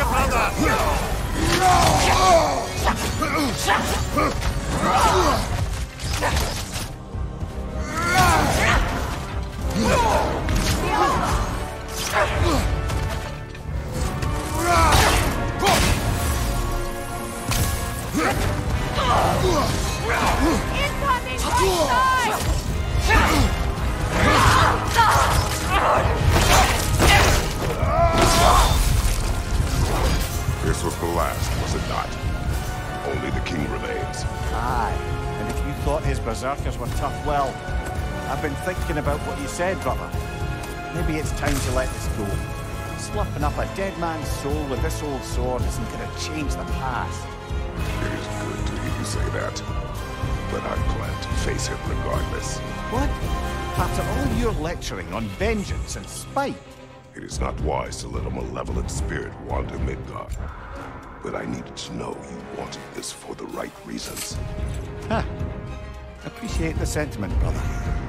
your brother! Incoming right side! This was the last, was it not? Only the king remains. Aye, and if you thought his berserkers were tough, well, I've been thinking about what you said, brother. Maybe it's time to let this go. Sloughing up a dead man's soul with this old sword isn't going to change the past. It is good to hear you say that, but I'm glad to face it regardless. What? After all your lecturing on vengeance and spite? It is not wise to let a malevolent spirit wander Midgard, but I needed to know you wanted this for the right reasons. Huh. Appreciate the sentiment, brother.